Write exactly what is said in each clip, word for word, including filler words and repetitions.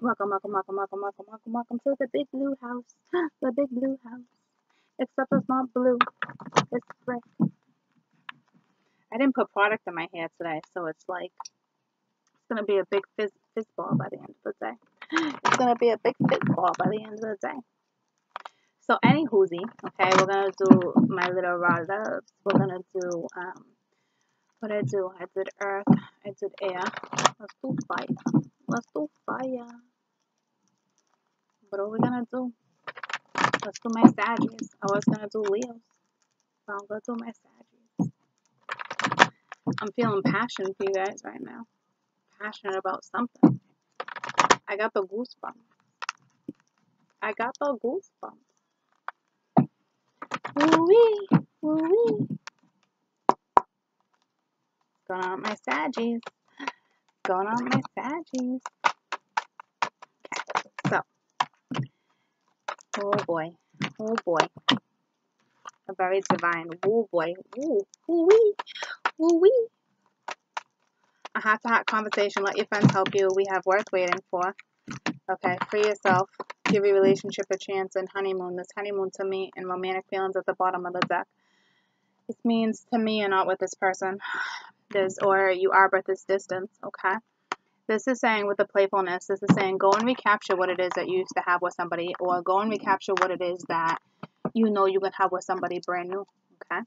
Welcome, welcome, welcome, welcome, welcome, welcome, welcome to the big blue house. The big blue house. Except it's not blue. It's gray. I didn't put product in my hair today, so it's like, it's going to be a big fizz, fizz ball by the end of the day. It's going to be a big fizz ball by the end of the day. So, any hoozy, okay, we're going to do my little raw loves. We're going to do, um, what I do? I did earth, I did air. Let's do fire. Let's do fire. What are we going to do? Let's do my Sagittarius. I was going to do Leos. So, I'm going to do my Sagittarius. I'm feeling passionate for you guys right now. Passionate about something. I got the goosebumps. I got the goosebumps. Woo-wee, woo-wee. Going on my Saggies. Going on my Saggies. Okay, so. Oh boy, oh boy. A very divine woo boy. Woo, woo-wee, woo-wee. A heart-to-heart conversation. Let your friends help you. We have worth waiting for. Okay, free yourself. Give your relationship a chance and honeymoon. This honeymoon to me and romantic feelings at the bottom of the deck. This means to me you're not with this person. There's, or you are but this distance, okay? This is saying with the playfulness, this is saying go and recapture what it is that you used to have with somebody, or go and recapture what it is that you know you can have with somebody brand new, okay?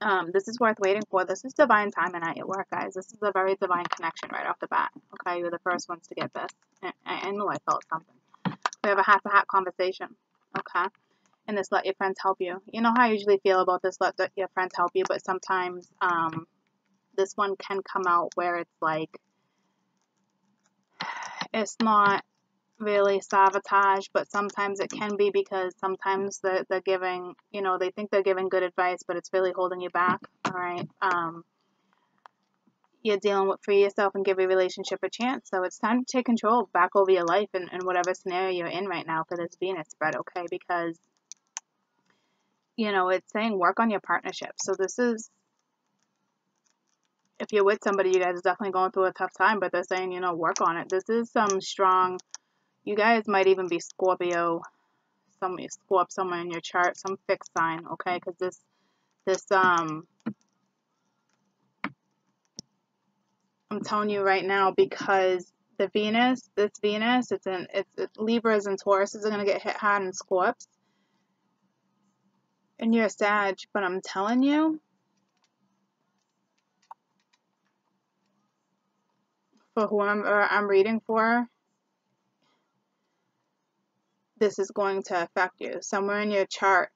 Um, this is worth waiting for. This is divine time and at your work, guys. This is a very divine connection right off the bat, okay? You're the first ones to get this. I, I knew I felt something. We have a heart-to-heart conversation, okay? And this let your friends help you. You know how I usually feel about this let your friends help you, but sometimes um, this one can come out where it's like, it's not really sabotage, but sometimes it can be, because sometimes they're, they're giving, you know, they think they're giving good advice, but it's really holding you back, all right? Um, you're dealing with free yourself and give your relationship a chance. So it's time to take control back over your life and, and whatever scenario you're in right now for this Venus spread, okay? Because, you know, it's saying work on your partnership. So this is, if you're with somebody, you guys are definitely going through a tough time, but they're saying, you know, work on it. This is some strong, you guys might even be Scorpio, some Scorp, somewhere in your chart, some fixed sign, okay? Because this, this, um... I'm telling you right now, because the Venus, this Venus, it's in, it's, it's Libras and Tauruses are going to get hit hard, and Scorps. And you're a Sag, but I'm telling you, for whoever I'm reading for, this is going to affect you. Somewhere in your chart,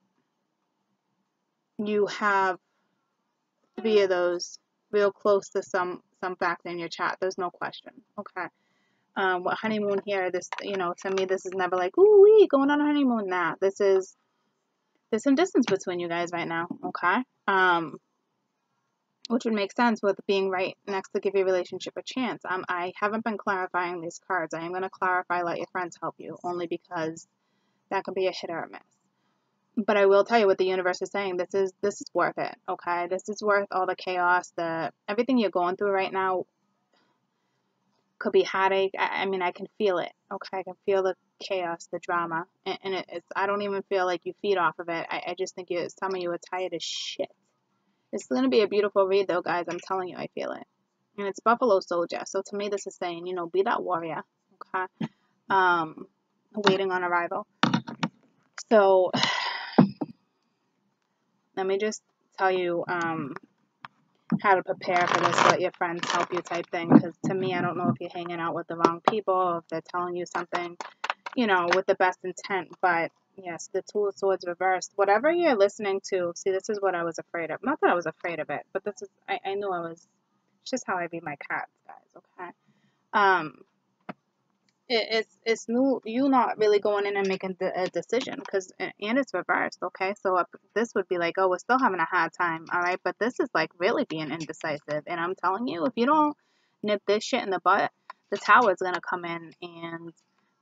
you have three of those real close to some some factor in your chat. There's no question. Okay. Um, what honeymoon here, this, you know, to me, this is never like, ooh, wee, going on a honeymoon. Nah, this is, there's some distance between you guys right now. Okay. Um, which would make sense with being right next to give your relationship a chance. Um, I haven't been clarifying these cards. I am going to clarify, let your friends help you, only because that could be a hit or a miss. But I will tell you what the universe is saying. This is this is worth it, okay? This is worth all the chaos, the everything you're going through right now. Could be heartache. I, I mean, I can feel it, okay? I can feel the chaos, the drama, and, and it, it's. I don't even feel like you feed off of it. I, I just think you, some of you are tired as shit. It's gonna be a beautiful read, though, guys. I'm telling you, I feel it. And it's Buffalo Soldier. So to me, this is saying, you know, be that warrior, okay? Um, waiting on arrival. So. Let me just tell you um, how to prepare for this, let your friends help you type thing. Because to me, I don't know if you're hanging out with the wrong people, if they're telling you something, you know, with the best intent. But yes, the Two of Swords reversed. Whatever you're listening to, see, this is what I was afraid of. Not that I was afraid of it, but this is, I, I knew I was, it's just how I read my cards, guys, okay? Um, it, it's, it's new, you not really going in and making the, a decision, because, and it's reversed, okay? So up, this would be like, oh, we're still having a hard time, all right? But this is like really being indecisive, and I'm telling you, if you don't nip this shit in the butt, the Tower is going to come in, and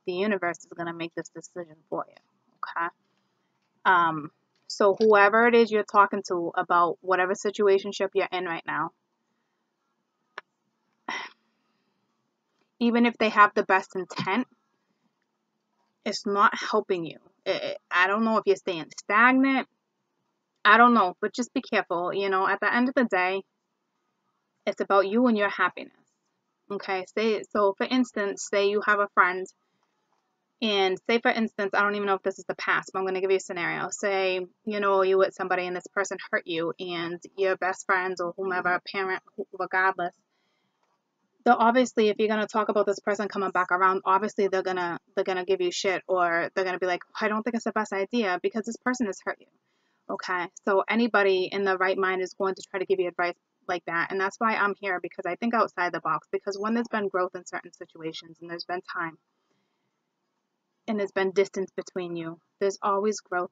the universe is going to make this decision for you, okay? Um, so whoever it is you're talking to about whatever situationship you're in right now, even if they have the best intent, it's not helping you. It, it, I don't know if you're staying stagnant. I don't know, but just be careful. You know, at the end of the day, it's about you and your happiness. Okay, say, so for instance, say you have a friend, and say for instance, I don't even know if this is the past, but I'm going to give you a scenario. Say, you know, you with somebody and this person hurt you, and your best friends or whomever, parent, regardless, they're obviously, if you're going to talk about this person coming back around, obviously they're going to, they're going to give you shit, or they're going to be like, I don't think it's the best idea because this person has hurt you. Okay, so anybody in the right mind is going to try to give you advice like that, and that's why I'm here, because I think outside the box, because when there's been growth in certain situations and there's been time and there's been distance between you, there's always growth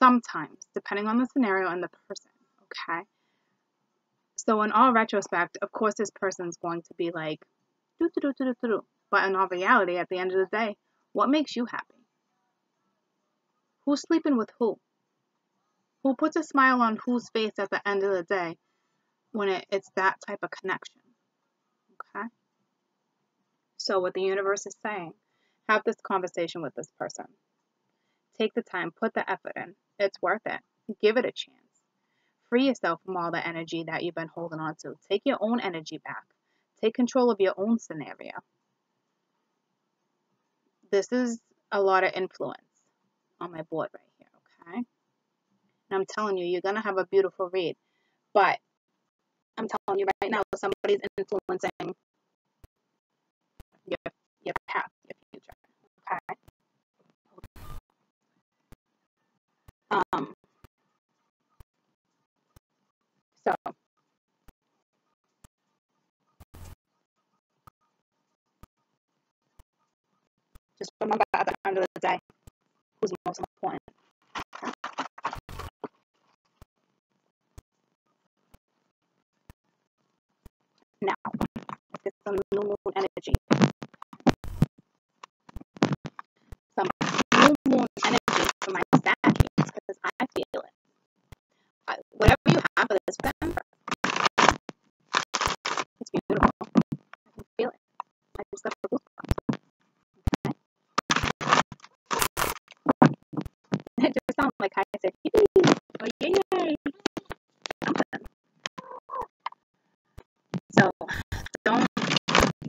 sometimes, depending on the scenario and the person, okay? So in all retrospect, of course this person's going to be like, doo doo doo doo doo doo, but in all reality, at the end of the day, what makes you happy? Who's sleeping with who? Who puts a smile on whose face at the end of the day when it, it's that type of connection, okay? So what the universe is saying, have this conversation with this person. Take the time, put the effort in. It's worth it. Give it a chance. Free yourself from all the energy that you've been holding on to. Take your own energy back. Take control of your own scenario. This is a lot of influence on my board right here, okay? And I'm telling you, you're going to have a beautiful read. But I'm telling you right now, somebody's influencing your, your path, your future. Okay? Um, so, just remember at the end of the day, who's most important. Now, let's get some new moon energy. Some new moon energy for my Sagittarius, because I feel it. I, whatever you have for this September, it's beautiful. I can feel it. I just love the goosebumps. Okay. It just sounds like I said, yay, or yay, yay. So don't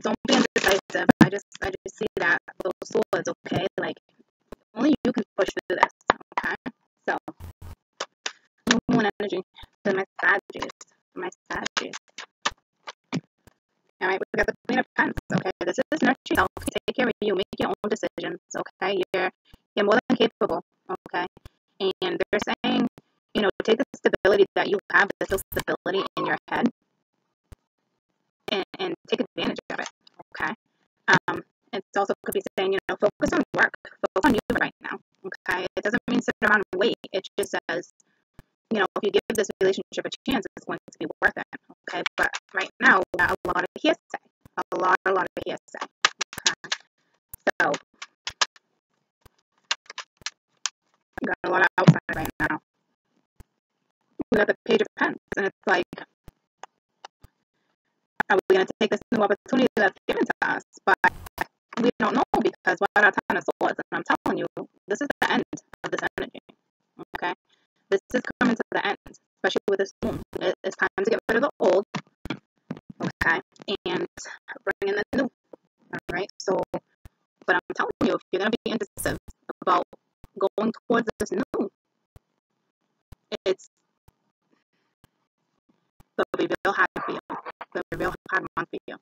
don't be indecisive. I just I just see that those swords, okay? Like only you can push through this, okay? So new moon energy to my Sagittarius, my Sagittarius. All right, we got the Queen of Pentacles, okay? This is nurture yourself. Take care of you. Make your own decisions, okay? You're you're more than capable, okay? And they're saying, you know, take the stability that you have, this stability in your head. And, and take advantage of it, okay? Um, it's also could be saying, you know, focus on work. Focus on you right now, okay? It doesn't mean sit around and wait. It just says, you know, if you give this relationship a chance, it's going to be worth it, okay? But right now, we got a lot of hearsay. A lot, a lot of hearsay, okay? So, we got a lot of outside right now. We got the Page of Pentacles, and it's like, are we going to take this new opportunity that's given to us? But we don't know, because we're at a ton of swords. And I'm telling you, this is the end of this energy. Okay? This is coming to the end, especially with this moon. It, it's time to get rid of the old. Okay? And bring in the new. Alright? So, but I'm telling you, if you're going to be indecisive about going towards this new, it's going to be real hard for you. It's a real hard month for you,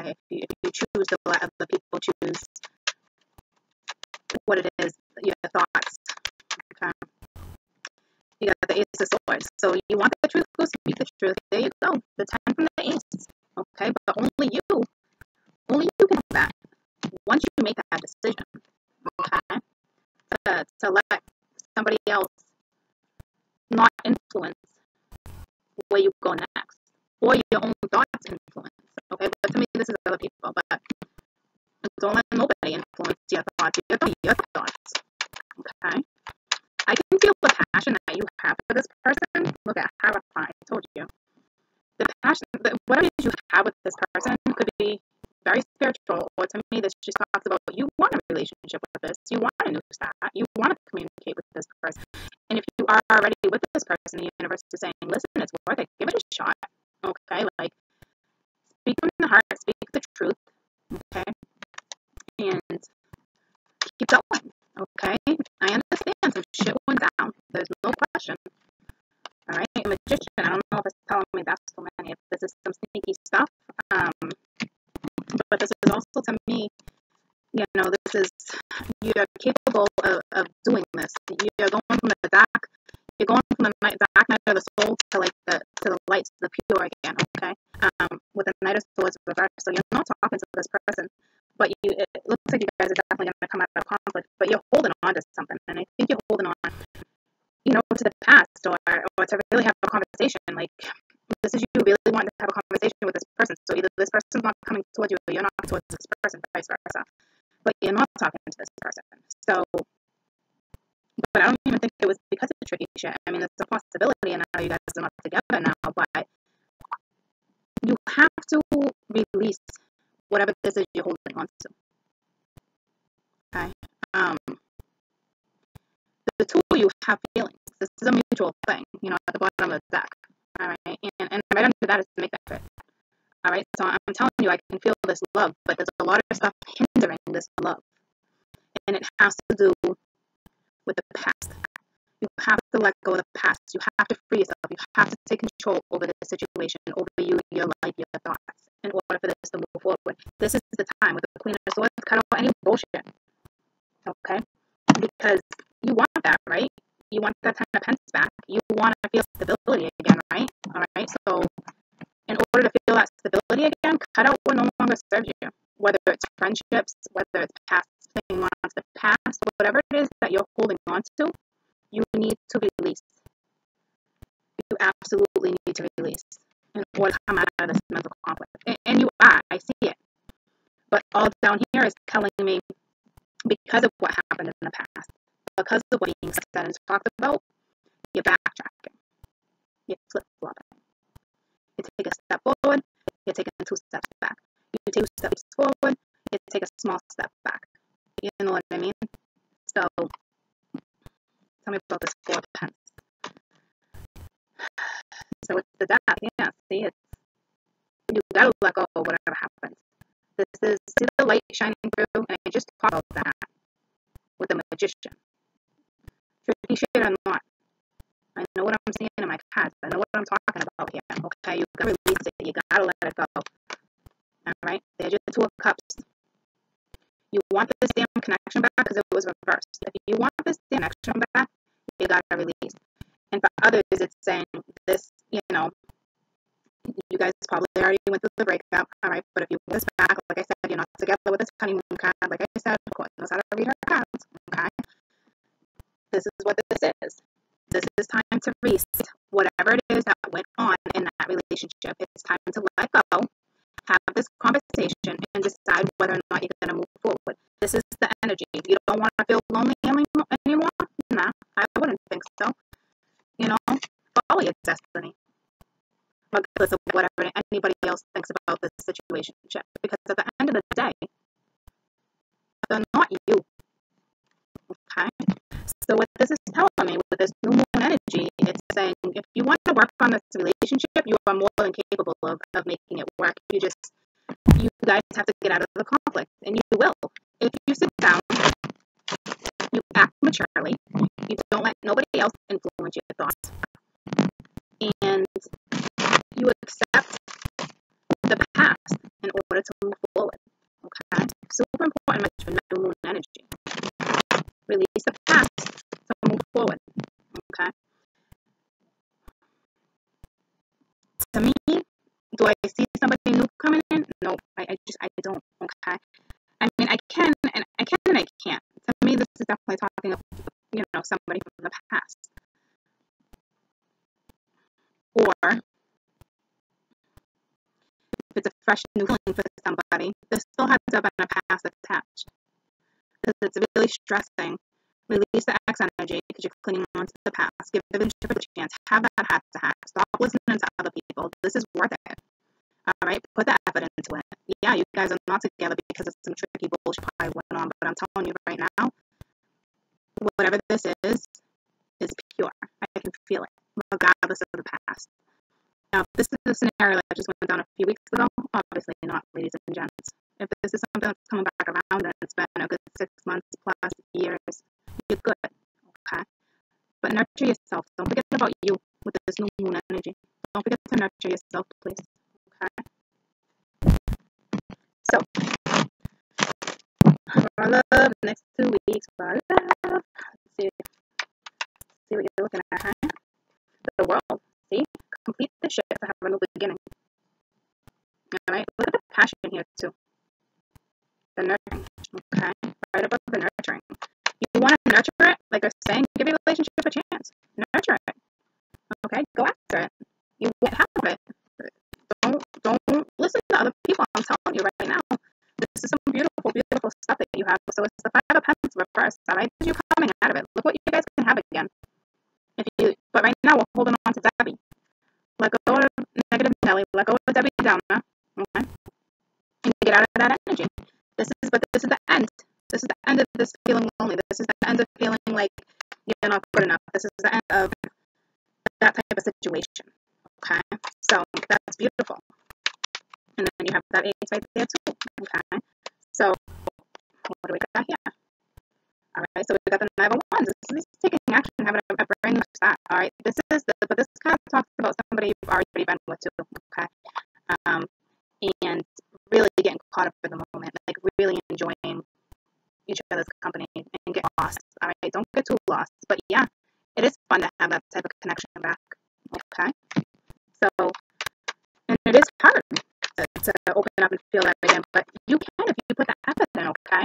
okay? If you, if you choose to let other people choose what it is, your thoughts, okay? You got the Ace of Swords. So you want the truth, go speak the truth. There you go. The time from the Ace, okay? But only you, only you can do that. Once you make that decision, okay? To, to let somebody else not influence where you go next. Or your own thoughts influence, okay? But to me, this is other people, but don't let nobody influence your thoughts, your, your thoughts, okay? I can feel the passion that you have for this person. Look at how I told you. The passion, the, whatever you have with this person could be very spiritual, or to me, this just talks about you want a relationship with this, you want a new start, you want to communicate with this person. And if you are already with this person, the universe is saying, listen, it's worth it, give it a shot, okay? Like, speak from the heart, speak the truth, okay? And keep going, okay? I understand some shit went down, there's no question, all right? A magician, I don't know if it's telling me that's so many, if this is some sneaky stuff, um, but this is also, to me, you know, this is, you're capable of, of doing this. You're going from the dark, you're going from the night, dark night of the soul to like the, to the light, to the pure again, okay? Um, with the Knight of Swords reversed, so you're not talking to this person, but you, it looks like you guys are definitely going to come out of conflict, but you're holding on to something, and I think you're holding on, you know, to the past, or, or to really have a conversation, like, this is you really wanting to have a conversation with this person, so either this person's not coming towards you, or you're not towards this person, vice versa, but you're not talking to this person, so, but I don't even think it was because of the tricky shit. I mean, it's a possibility, and I know you guys are not together now, but you have to release whatever this is you're holding on to, okay? Um, the two of you have feelings, this is a mutual thing, you know, at the bottom of the deck. All right, and, and right under that is to make that fit. All right, so I'm telling you, I can feel this love, but there's a lot of stuff hindering this love. And it has to do with the past. You have to let go of the past. You have to free yourself. You have to take control over the situation, over you, your life, your thoughts, in order for this to move forward. This is the time with the Queen of Swords, cut off any bullshit. Okay? Because you want that, right? You want that Ten of Pentacles back. You want to feel stability again, right? All right. So, in order to feel that stability again, cut out what no longer serves you. Whether it's friendships, whether it's past, clinging on to the past, whatever it is that you're holding on to, you need to release. You absolutely need to release in order to come out of this mental conflict. And, and you are. I see it. But all down here is telling me because of what happened in the past. Because of what being said and talked about, you're backtracking. You're flip-flopping. You take a step forward, you're taking two steps back. You take two steps forward, you take a small step back. You know what I mean? So, tell me about this Four of Pentacles. So it's the death, yeah, see, it's, you gotta let go of whatever happens. This is, see the light shining through, and I just talked about that with the Magician. Tricky shit or not, I know what I'm seeing in my cards. I know what I'm talking about here. Okay, you gotta release it. You gotta let it go. All right, there's your Two of Cups. You want this damn connection back because it was reversed. If you want this damn connection back, you gotta release. And for others, it's saying this. You know, you guys probably already went through the breakup. All right, but if you want this back, like I said, you're not together with this honeymoon card. Like I said, of course, knows how to read her cards. Okay. This is what this is. This is time to release whatever it is that went on in that relationship. It's time to let go, have this conversation, and decide whether or not you're going to move forward. This is the energy. You don't want to feel lonely anymore? Nah, I wouldn't think so. You know, follow your destiny. Regardless of whatever anybody else thinks about this situation. Because at the end of the day, they're not you. Okay? So what this is telling me with this new moon energy, it's saying if you want to work on this relationship, you are more than capable of, of making it work. You just, you guys have to get out of the conflict, and you will. If you sit down, you act maturely, you don't let nobody else influence your thoughts, and you accept the past in order to move forward. Okay? Super important for new moon energy. Release the past to move forward, okay? To me, do I see somebody new coming in? No, I, I just, I don't, okay? I mean, I can, and I can, and I can't. To me, this is definitely talking about, you know, somebody from the past. Or, if it's a fresh new feeling for somebody, there still has to have been a past attached. Because it's really stressing. Release the X energy because you're clinging on to the past. Give the relationship a chance. Have that hat to hat. Stop listening to other people. This is worth it. All right, put the effort into it. Yeah, you guys are not together because of some tricky bullshit probably went on, but I'm telling you right now, whatever this is, is pure. I can feel it, regardless of the past. Now, this is the scenario that just went down a few weeks ago. Obviously not, ladies and gents. If this is something that's coming back around, then it's been a good six months plus years, you're good, okay? But nurture yourself. Don't forget about you with this new moon energy. Don't forget to nurture yourself, please, okay? So, for love, next two weeks, for love, let's see, let's see what you're looking at, huh? The world, see? Complete the shit to have a new beginning. Alright, look at the passion here, too. The nurturing, okay? Right above the nurturing. You want to nurture it, like I was saying, give your relationship a chance. Nurture it, okay? Go after it. You won't have it. Don't, don't listen to other people, I'm telling you right now. This is some beautiful, beautiful stuff that you have. So it's the Five of Pentacles reversed, alright? You're coming out of it. Look what you guys can have again. If you, but right now, we're holding on to Debbie. Let go of negative Nelly. Let go of Debbie Downer. Okay? And get out of that energy. This is, but this is the end. This is the end of this feeling lonely. This is the end of feeling like you're not good enough. This is the end of that type of situation. Okay? So that's beautiful. And then you have that ace right there too. Okay? So what do we got here? Alright, so we got the Nine of Wands. This is taking action and having a, a brand new start. Alright, this is the, but this kind of talks about somebody you've already been with too. Okay? Um, and really getting caught up in the moment, like really enjoying each other's company and get lost. All right, don't get too lost. But yeah, it is fun to have that type of connection back. Okay, so and it is hard to, to open up and feel that again, but you can if you put the effort in. Okay,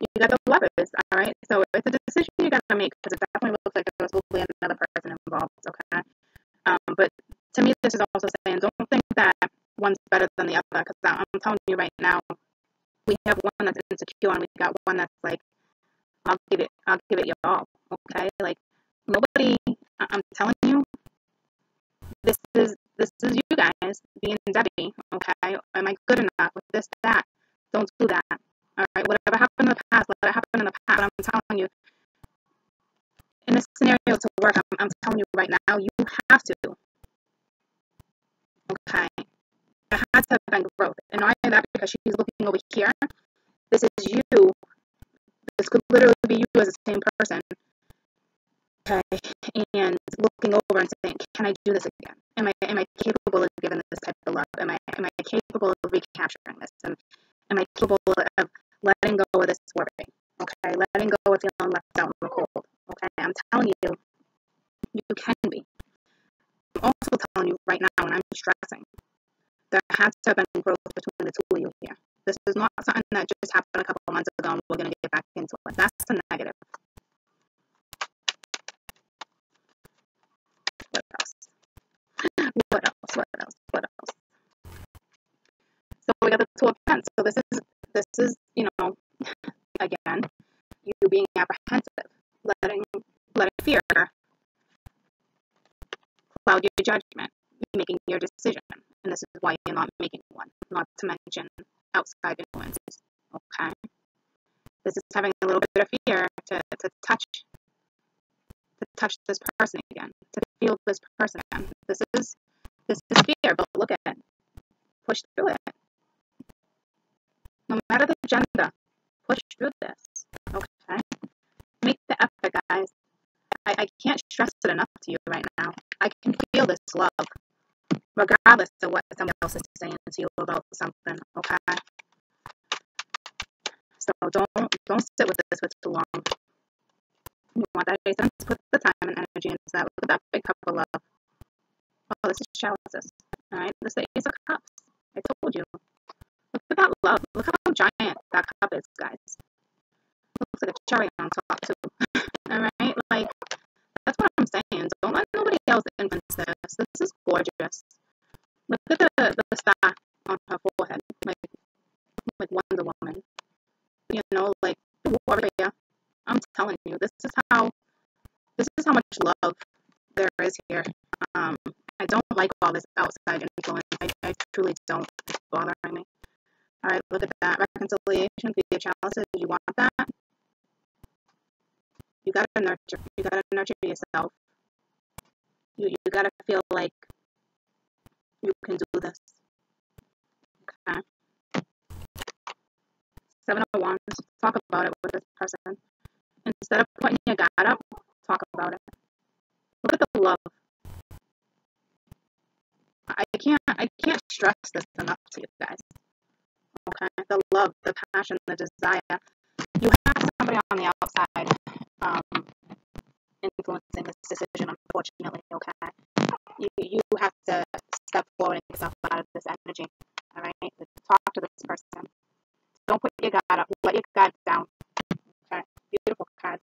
you got the Lovers. All right, so it's a decision you got to make because it definitely looks like there's probably another person involved. Okay, um, but to me, this is also saying don't think that one's better than the other, because I'm telling you right now, we have one that's insecure and we got one that's like, I'll give it, I'll give it your all. Okay, like nobody. I'm telling you, this is this is you guys being Debbie. Okay, am I good enough with this that? Don't do that. All right, whatever happened in the past, let it happen in the past. But I'm telling you, in this scenario to work, I'm, I'm telling you right now, you have to. Okay, it has to have been growth, and not only that, because she's looking over here, this is you, this could literally be you as the same person, okay, and looking over and saying, can I do this again, am I, am I capable of giving this type of love, am I, am I capable of recapturing this, am, am I capable of letting go of this worry, okay, letting go of feeling left out in the cold, okay, I'm telling you, you can be. I'm also telling you right now, and I'm stressing, there has to have been growth between the two of you here. This is not something that just happened a couple of months ago and we're going to get back into it. That's the negative. What else? What else? What else? What else? So we got the Two of Pentacles. So this is, this is, you know, again, you being apprehensive, letting, letting fear cloud your judgment, making your decision, and this is why you're not making one, not to mention outside influences, okay? This is having a little bit of fear to, to touch, to touch this person again, to feel this person again. This is, this is fear, but look at it. Push through it. No matter the gender, push through this, okay? Make the effort, guys. I, I can't stress it enough to you right now. I can feel this love, regardless of what somebody else is saying to you about something, okay? So don't don't sit with this for too long. You want that sense, put the time and energy into that. Look at that big cup of love. Oh, this is chalices, all right? This is the Ace of Cups. I told you. Look at that love. Look how giant that cup is, guys. Looks like a cherry on top, too. All right? Like, that's what I'm saying. Don't let nobody else influence this. This is gorgeous. Look at the, the star on her forehead, like, like Wonder Woman. You know, like the warrior. I'm telling you, this is how this is how much love there is here. Um, I don't like all this outside influence. I, I truly look at that reconciliation, via chalice. Do you want that? You gotta nurture. You gotta nurture yourself. You you gotta feel like you can do this. Okay. Seven of Wands. Talk about it with this person. Instead of putting your guard up, talk about it. Look at the love. I can't I can't stress this enough to you guys. Okay, the love, the passion, the desire. You have somebody on the outside um, influencing this decision, unfortunately. Okay, you you have to step forward and get yourself out of this energy. All right, talk to this person. Don't put your guard up. Let your guard down. Okay, beautiful cards.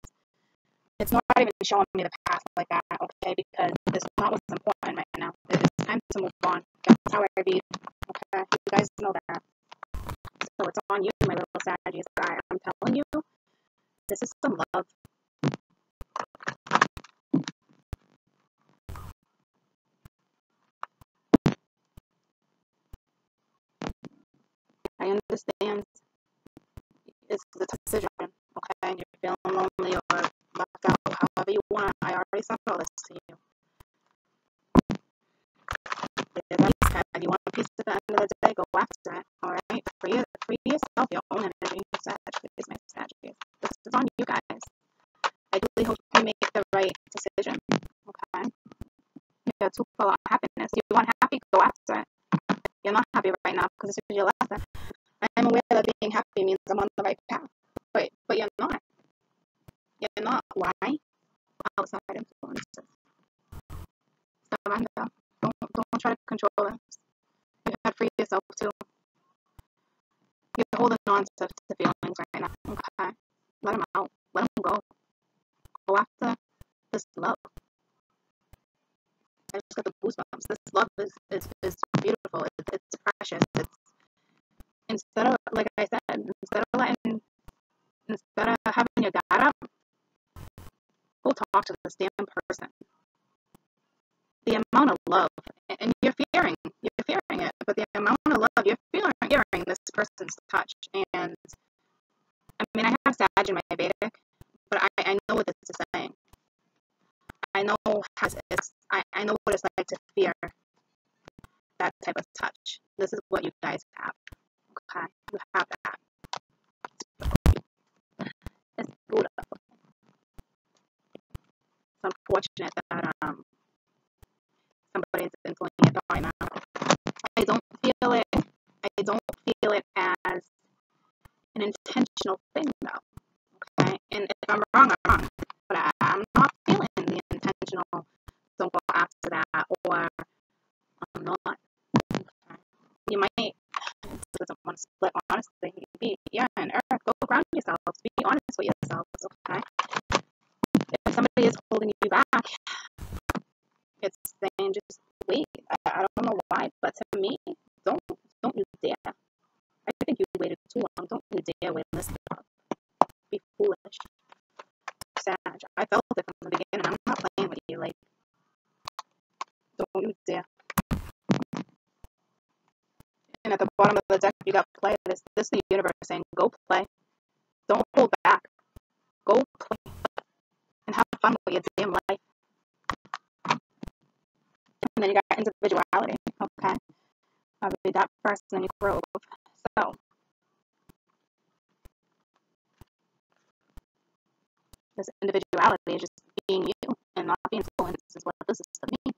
It's not even showing me the past like that. Okay, because it's not what's important right now. It is time to move on. That's how I read. Okay, you guys know that. So it's on you, my little Sagittarius guy. I'm telling you, this is some love. I understand this is a tough decision, okay? And you're feeling lonely or left out, however you want. I already sent all this to you. If you want a piece at the end of the day, go after it, all right? Free, free yourself, your own energy. It's my Sagittarius. This is on you guys. I really hope you make the right decision, okay? You're too full of happiness. You want happy, go after it. You're not happy right now because this is your lesson. I'm aware that being happy means I'm on the right path, but but you're not. You're not. Why? Outside influences. Surrender. Don't don't try to control them. You gotta free yourself too. You're holding on to the feelings right now. Okay, let them out. Let them go. Go after this love. I just got the goosebumps. This love is is, is beautiful. It, it's precious. It's instead of like I said, instead of letting, instead of having your guard up, go talk to this damn person. The amount of love, and, and you're fearing, you're fearing it, but the amount of love you're feeling, fearing this person's touch. And I mean, I have Sag in my Vedic, but I I know what this is saying. I know has it's I, I know what it's like to fear that type of touch. This is what you guys have. Okay. You have that. It's beautiful. It's unfortunate that um somebody's influencing it right now. I don't feel it I don't feel it as an intentional thing though. Okay. And if I'm wrong, I'm wrong. But I, I'm not feeling the intentional don't go after that, or I'm not. Okay. You might doesn't want to split, honestly. Be yeah, and Eric, go ground yourself. Be honest with yourselves, okay? If somebody is holding you back, it's saying just wait. I, I don't know why, but to me, don't don't you dare. I think you waited too long. Don't you dare wait this up. Be foolish. Sag. I felt it from the beginning. I'm not playing with you. Like, don't you dare. And at the bottom of the deck, you got play. This, this is the universe saying, go play. Don't hold back. Go play. And have fun with your damn life. And then you got individuality. Okay. I'll be that first, and then you grow. So. This individuality is just being you and not being influenced is what this is to me.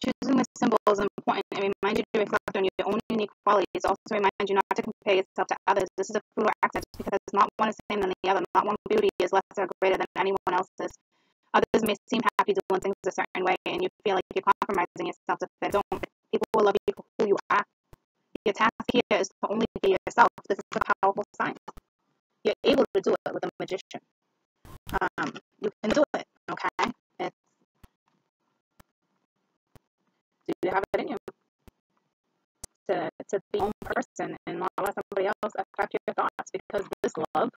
Choosing the symbol is important and remind you to reflect on your own unique qualities. Also remind you not to compare yourself to others. This is a Pluto accent because not one is the same than the other. Not one beauty is less or greater than anyone else's. Others may seem happy doing things a certain way, and you feel like you're compromising yourself to fit. Don't. People will love you for who you are. Your task here is to only be yourself. This is a powerful sign. You're able to do it with a magician. Um, you can do it, okay? It's, do you have it in you to, to be your own person and not let somebody else affect your thoughts? Because this love,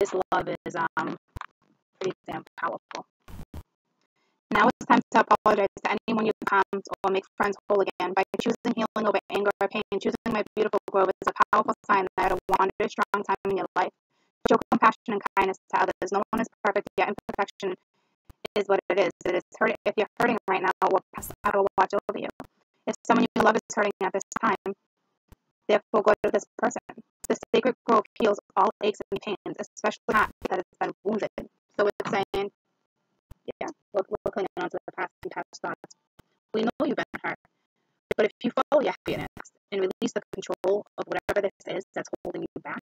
this love is um. pretty damn powerful. Now it's time to apologize to anyone you've harmed or make friends whole again. By choosing healing over anger or pain, choosing my beautiful grove is a powerful sign that I want a strong time in your life. Show compassion and kindness to others. No one is perfect, yet imperfection is what it is. It is hurting. If you're hurting right now, I will, pass, I will watch over you. If someone you love is hurting at this time, therefore go to this person. The sacred grove heals all aches and pains, especially not that it's been wounded. So it's saying, yeah, we're, we're clinging on to the past and past thoughts. We know you've been hurt, but if you follow your happiness and release the control of whatever this is that's holding you back,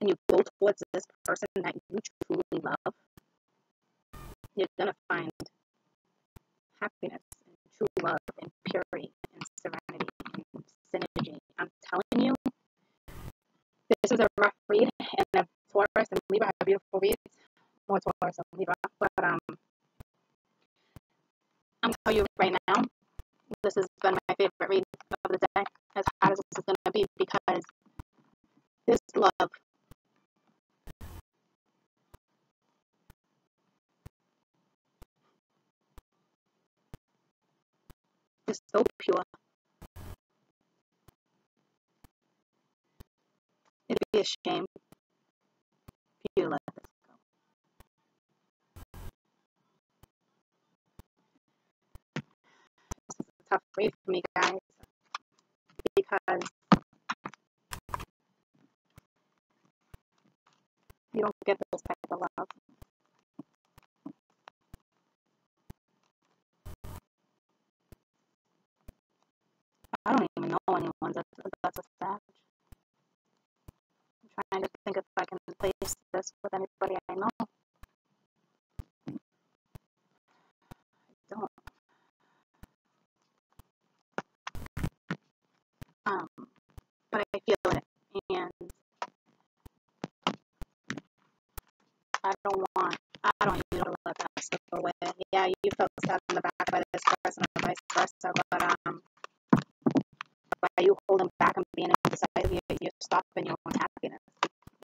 and you go towards this person that you truly love, you're going to find happiness and true love and purity and serenity and synergy. I'm telling you, this is a rough read, and the Taurus and Libra have beautiful reads. More Taurus and Libra, but um, I'm telling you right now, this has been my favorite read of the day, as hard as this is going to be, because this love is so pure. It'd be a shame if you let this go. This is a tough read for me, guys, because you don't get this type of love. I don't even know anyone that's, that's a Sag. I'm trying to think if I can place this with anybody I know. I don't. Um, but I feel it, and I don't want, I don't even want to let that slip away. Yeah, you felt stabbed in the back by this person or vice versa, but um, by you holding back and being inside of you, you're stopping your own happiness,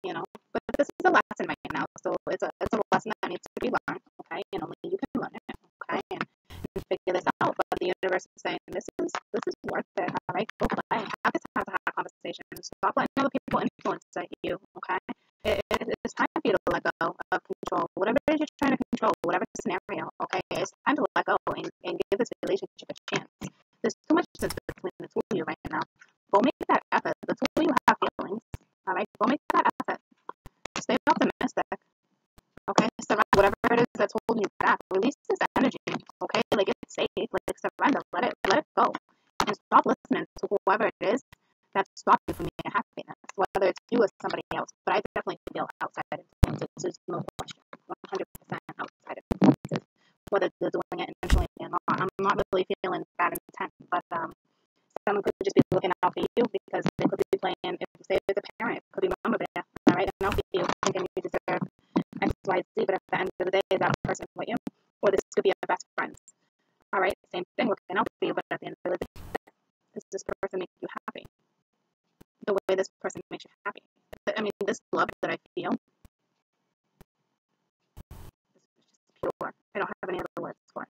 you know? But this is a lesson right now, so it's a, it's a lesson that needs to be learned, okay? And only you can learn it, okay? And, and figure this out, but the universe is saying, this is, this is worth it, all right? Go play, have the time to have conversations, stop letting other people influence you, okay? It, it, it's time for you to let go of control. Whatever it is you're trying to control, whatever scenario, okay, it's time to let go and, and give this relationship a chance. There's too much distance between the two of you right now. Go make that effort. The two of you have feelings, all right? Go make that effort. Stay optimistic, okay? Surrender whatever it is that's holding you back. Release this energy, okay? Like, it's safe. Like, surrender. Let it, let it go. And stop listening to whoever it is that's stopping you from your happiness, whether it's you or somebody else. But I definitely feel outside influences. There's no question. one hundred percent outside influences. Whether they're doing it intentionally or not. I'm not really feeling bad intent, but um, someone could just be looking out for you because they could be playing, if you say it's a parent, it could be mama bear, all right? And out for you, thinking you deserve X, Y, Z, but at the end of the day, is that person with you? Or this could be your best friend, all right? Same thing, looking out for you, but at the end of the day, does this person make you happy? The way this person makes you happy. I mean, this love that I feel is just pure. I don't have any other words for it.